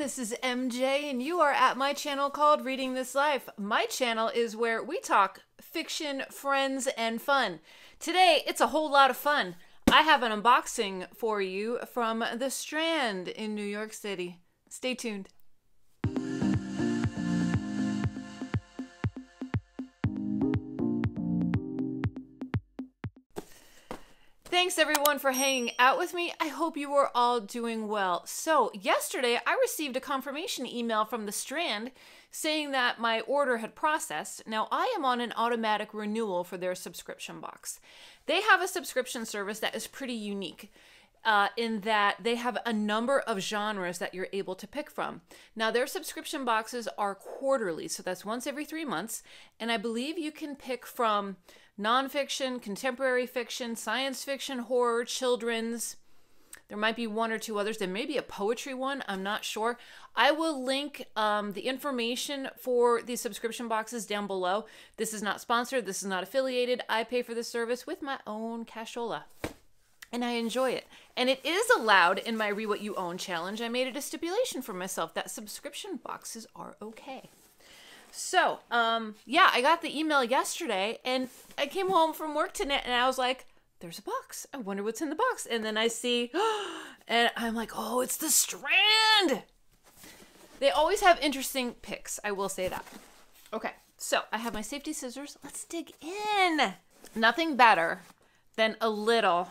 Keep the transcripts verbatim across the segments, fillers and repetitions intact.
everyone, this is M J and you are at my channel called Reading This Life. My channel is where we talk fiction, friends, and fun. Today, it's a whole lot of fun. I have an unboxing for you from The Strand in New York City. Stay tuned. Thanks everyone for hanging out with me. I hope you are all doing well. So yesterday I received a confirmation email from The Strand saying that my order had processed. Now I am on an automatic renewal for their subscription box. They have a subscription service that is pretty unique uh, in that they have a number of genres that you're able to pick from. Now their subscription boxes are quarterly, so that's once every three months. And I believe you can pick from nonfiction, contemporary fiction, science fiction, horror, children's. There might be one or two others. There may be a poetry one. I'm not sure. I will link um, the information for the subscription boxes down below. This is not sponsored. This is not affiliated. I pay for this service with my own cashola, and I enjoy it. And it is allowed in my Read What You Own challenge. I made it a stipulation for myself that subscription boxes are okay. So, um, yeah, I got the email yesterday and I came home from work tonight and I was like, there's a box. I wonder what's in the box. And then I see, and I'm like, oh, it's The Strand. They always have interesting picks. I will say that. Okay. So I have my safety scissors. Let's dig in. Nothing better than a little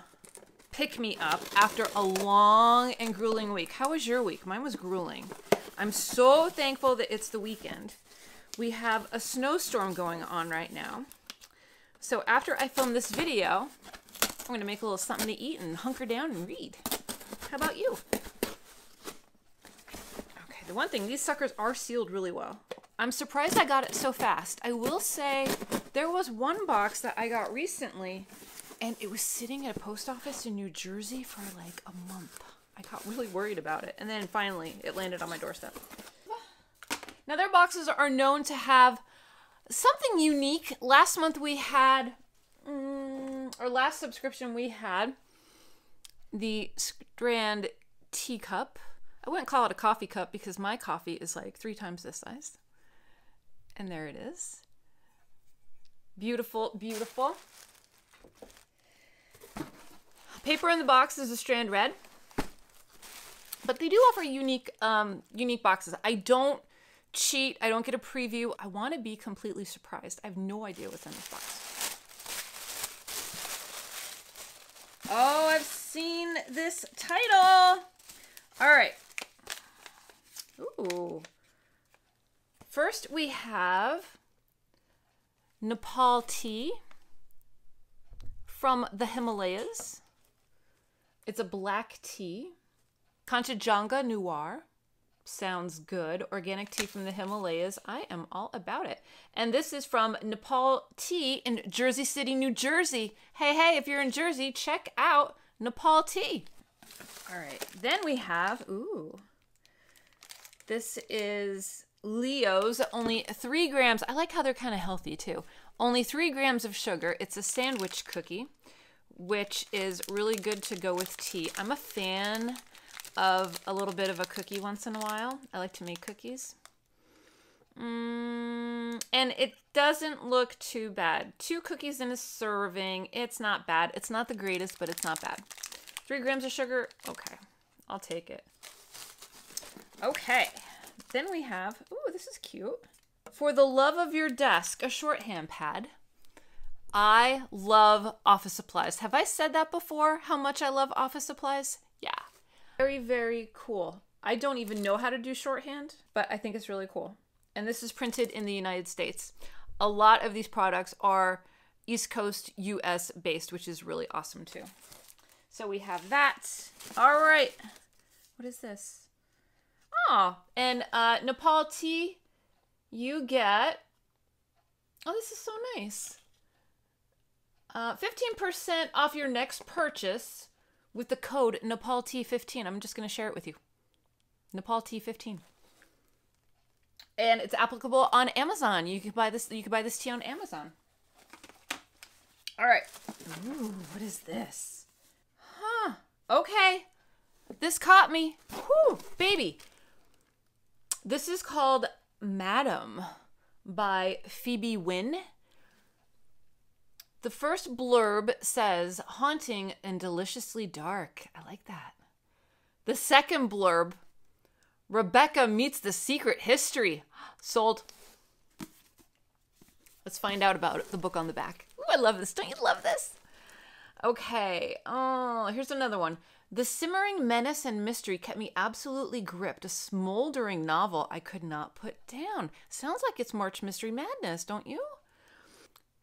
pick me up after a long and grueling week. How was your week? Mine was grueling. I'm so thankful that it's the weekend. We have a snowstorm going on right now. So after I film this video, I'm gonna make a little something to eat and hunker down and read. How about you? Okay, the one thing, these suckers are sealed really well. I'm surprised I got it so fast. I will say there was one box that I got recently and it was sitting at a post office in New Jersey for like a month. I got really worried about it. And then finally it landed on my doorstep. Now their boxes are known to have something unique. Last month we had, um, or last subscription we had, the Strand teacup. I wouldn't call it a coffee cup because my coffee is like three times this size. And there it is. Beautiful, beautiful. Paper in the box is a Strand Red. But they do offer unique, um, unique boxes. I don't cheat. I don't get a preview. I want to be completely surprised. I have no idea what's in this box. Oh, I've seen this title. All right. Ooh. First we have Nepal Tea from the Himalayas. It's a black tea. Kancha Janga Noir. Sounds good. Organic tea from the Himalayas. I am all about it. And this is from Nepal Tea in Jersey City, New Jersey. Hey, hey, if you're in Jersey, check out Nepal Tea. All right. Then we have, ooh, this is Leo's, only three grams. I like how they're kind of healthy too. Only three grams of sugar. It's a sandwich cookie, which is really good to go with tea. I'm a fan of a little bit of a cookie once in a while. I like to make cookies. Mm, and it doesn't look too bad. Two cookies in a serving. It's not bad. It's not the greatest, but it's not bad. Three grams of sugar. Okay, I'll take it. Okay, then we have, ooh, this is cute. For the Love of Your Desk, a shorthand pad. I love office supplies. Have I said that before, how much I love office supplies? Yeah. Very, very cool. I don't even know how to do shorthand, but I think it's really cool. And this is printed in the United States. A lot of these products are East Coast U S based, which is really awesome too. So we have that. All right. What is this? Oh, and uh, Nepal Tea, you get, oh, this is so nice. Uh, fifteen percent off your next purchase with the code Nepal Tea fifteen. I'm just going to share it with you. Nepal Tea fifteen. And it's applicable on Amazon. You can buy this you can buy this tea on Amazon. All right. Ooh, what is this? Huh. Okay. This caught me. Whew, baby. This is called Madam by Phoebe Wynn. The first blurb says, haunting and deliciously dark. I like that. The second blurb, Rebecca meets the secret history. Sold. Let's find out about it, the book on the back. Ooh, I love this. Don't you love this? Okay. Oh, here's another one. The simmering menace and mystery kept me absolutely gripped. A smoldering novel I could not put down. Sounds like it's March Mystery Madness, don't you?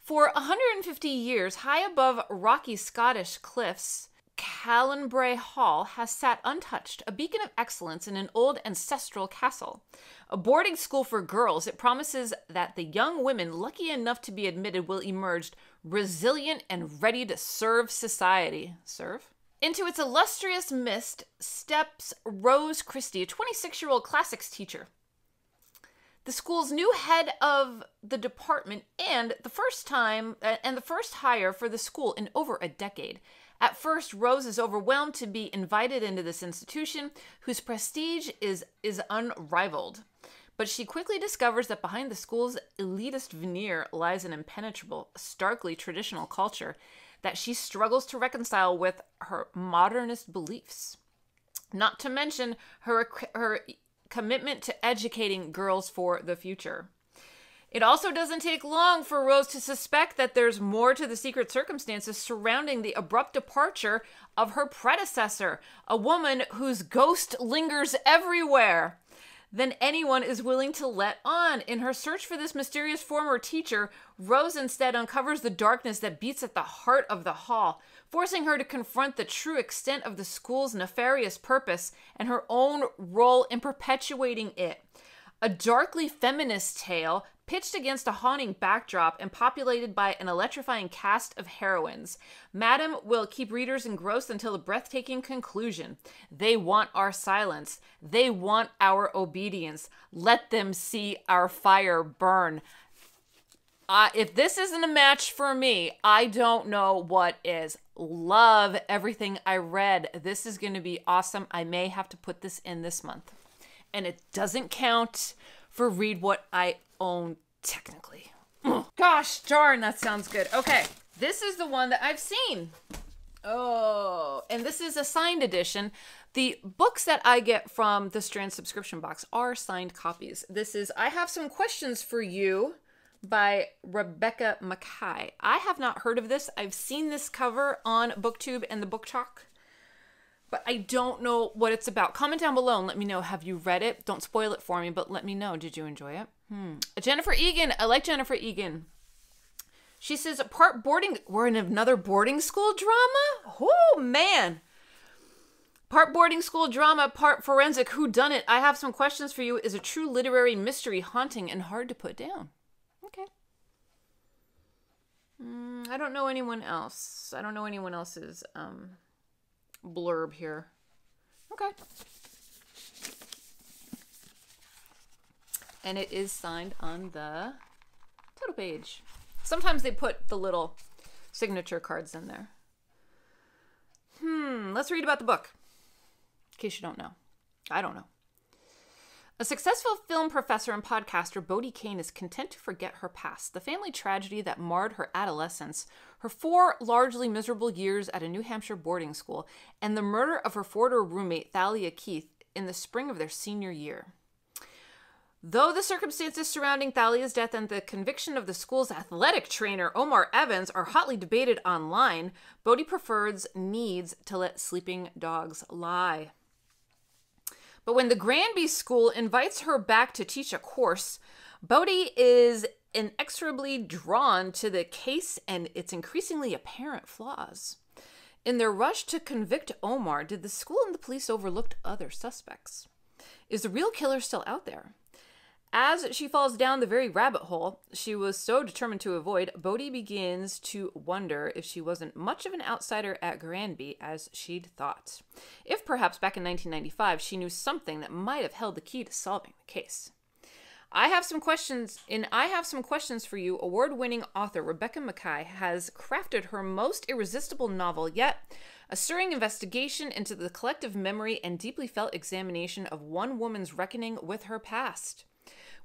For one hundred fifty years, high above rocky Scottish cliffs, Callanbrae Hall has sat untouched, a beacon of excellence in an old ancestral castle. A boarding school for girls, it promises that the young women lucky enough to be admitted will emerge resilient and ready to serve society. Serve? Into its illustrious midst steps Rose Christie, a twenty-six-year-old classics teacher, the school's new head of the department and the first time and the first hire for the school in over a decade. At first, Rose is overwhelmed to be invited into this institution whose prestige is is unrivaled. But she quickly discovers that behind the school's elitist veneer lies an impenetrable, starkly traditional culture that she struggles to reconcile with her modernist beliefs. Not to mention her her commitment to educating girls for the future. It also doesn't take long for Rose to suspect that there's more to the secret circumstances surrounding the abrupt departure of her predecessor, a woman whose ghost lingers everywhere than anyone is willing to let on. In her search for this mysterious former teacher, Rose instead uncovers the darkness that beats at the heart of the hall, forcing her to confront the true extent of the school's nefarious purpose and her own role in perpetuating it. A darkly feminist tale pitched against a haunting backdrop and populated by an electrifying cast of heroines. Madam will keep readers engrossed until the breathtaking conclusion. They want our silence. They want our obedience. Let them see our fire burn. Uh, if this isn't a match for me, I don't know what is. Love everything I read. This is going to be awesome. I may have to put this in this month. And it doesn't count for read what I own technically. Ugh. Gosh darn, that sounds good. Okay, this is the one that I've seen. Oh, and this is a signed edition. The books that I get from the Strand subscription box are signed copies. This is I Have Some Questions for You by Rebecca Makkai. I have not heard of this. I've seen this cover on BookTube and the Book Talk, but I don't know what it's about. Comment down below and let me know. Have you read it? Don't spoil it for me, but let me know. Did you enjoy it? Hmm. Jennifer Egan. I like Jennifer Egan. She says, part boarding... We're in another boarding school drama? Oh, man. Part boarding school drama, part forensic whodunit. I Have Some Questions for You is a true literary mystery, haunting and hard to put down. Okay. Mm, I don't know anyone else. I don't know anyone else's... Um... blurb here. Okay. And it is signed on the title page. Sometimes they put the little signature cards in there. Hmm. Let's read about the book. In case you don't know. I don't know. A successful film professor and podcaster, Bodie Kane is content to forget her past, the family tragedy that marred her adolescence, her four largely miserable years at a New Hampshire boarding school, and the murder of her former roommate, Thalia Keith, in the spring of their senior year. Though the circumstances surrounding Thalia's death and the conviction of the school's athletic trainer, Omar Evans, are hotly debated online, Bodie prefers needs to let sleeping dogs lie. But when the Granby school invites her back to teach a course, Bodie is inexorably drawn to the case and its increasingly apparent flaws. In their rush to convict Omar, did the school and the police overlook other suspects? Is the real killer still out there? As she falls down the very rabbit hole she was so determined to avoid, Bodie begins to wonder if she wasn't much of an outsider at Granby as she'd thought. If perhaps back in nineteen ninety-five she knew something that might have held the key to solving the case. I Have Some Questions. In I Have Some Questions for You, award-winning author Rebecca Makkai has crafted her most irresistible novel yet, A stirring investigation into the collective memory and deeply felt examination of one woman's reckoning with her past.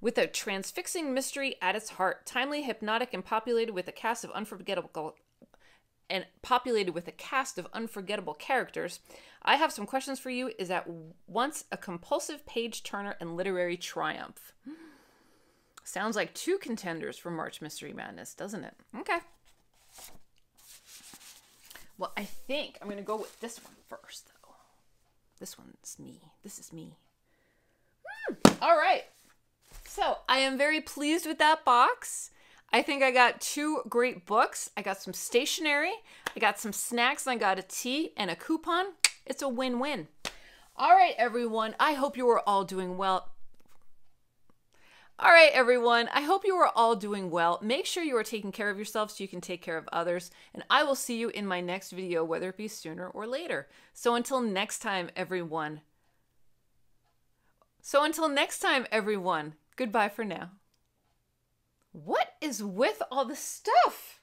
With a transfixing mystery at its heart, timely, hypnotic, and populated with a cast of unforgettable and populated with a cast of unforgettable characters, I Have Some Questions for You is at once a compulsive page-turner and literary triumph. Sounds like two contenders for March Mystery Madness, doesn't it? Okay. Well, I think I'm going to go with this one first, though. This one's me. This is me. Mm, all right. So I am very pleased with that box. I think I got two great books. I got some stationery. I got some snacks. And I got a tea and a coupon. It's a win-win. All right, everyone. I hope you are all doing well. All right, everyone. I hope you are all doing well. Make sure you are taking care of yourself so you can take care of others. And I will see you in my next video, whether it be sooner or later. So until next time, everyone. So until next time, everyone. Goodbye for now. What is with all the stuff?